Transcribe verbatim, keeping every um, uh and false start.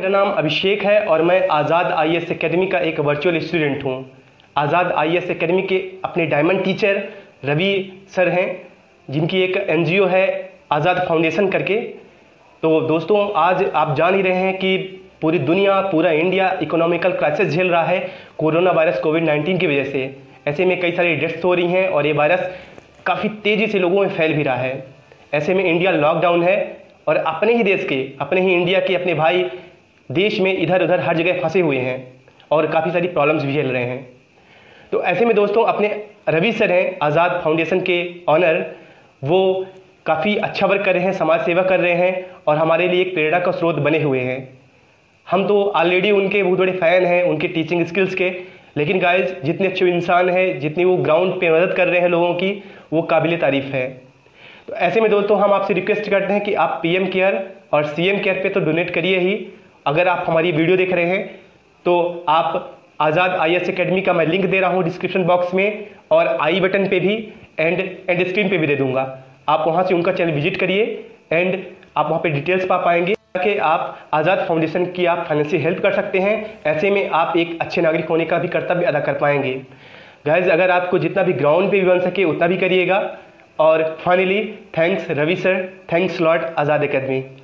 मेरा नाम अभिषेक है और मैं आज़ाद आईएएस एकेडमी का एक वर्चुअल स्टूडेंट हूँ। आज़ाद आईएएस एकेडमी के अपने डायमंड टीचर रवि सर हैं, जिनकी एक एनजीओ है आज़ाद फाउंडेशन करके। तो दोस्तों, आज आप जान ही रहे हैं कि पूरी दुनिया, पूरा इंडिया इकोनॉमिकल क्राइसिस झेल रहा है कोरोना वायरस कोविड नाइन्टीन की वजह से। ऐसे में कई सारी डेथ्स हो रही हैं और ये वायरस काफ़ी तेज़ी से लोगों में फैल भी रहा है। ऐसे में इंडिया लॉकडाउन है और अपने ही देश के, अपने ही इंडिया के अपने भाई देश में इधर उधर हर जगह फंसे हुए हैं और काफ़ी सारी प्रॉब्लम्स भी झेल रहे हैं। तो ऐसे में दोस्तों, अपने रवि सर हैं आज़ाद फाउंडेशन के ऑनर, वो काफ़ी अच्छा वर्क कर रहे हैं, समाज सेवा कर रहे हैं और हमारे लिए एक प्रेरणा का स्रोत बने हुए हैं। हम तो ऑलरेडी उनके बहुत बड़े फ़ैन हैं, उनके टीचिंग स्किल्स के। लेकिन गाइज, जितने अच्छे इंसान हैं, जितनी वो ग्राउंड पे मदद कर रहे हैं लोगों की, वो काबिल तारीफ़ है। तो ऐसे में दोस्तों, हम आपसे रिक्वेस्ट करते हैं कि आप पीएम केयर और सीएम केयर पे तो डोनेट करिए ही। अगर आप हमारी वीडियो देख रहे हैं तो आप आज़ाद आईएएस एकेडमी का मैं लिंक दे रहा हूँ डिस्क्रिप्शन बॉक्स में और आई बटन पर भी एंड एंड स्क्रीन पर भी दे दूँगा। आप वहाँ से उनका चैनल विजिट करिए एंड आप वहाँ पर डिटेल्स पा पाएंगे कि आप आज़ाद फाउंडेशन की आप फाइनेंशियल हेल्प कर सकते हैं। ऐसे में आप एक अच्छे नागरिक होने का भी कर्तव्य अदा कर पाएंगे। गाइज, अगर आपको जितना भी ग्राउंड पे भी बन सके उतना भी करिएगा। और finally thanks Ravi sir, thanks lot Azad academy.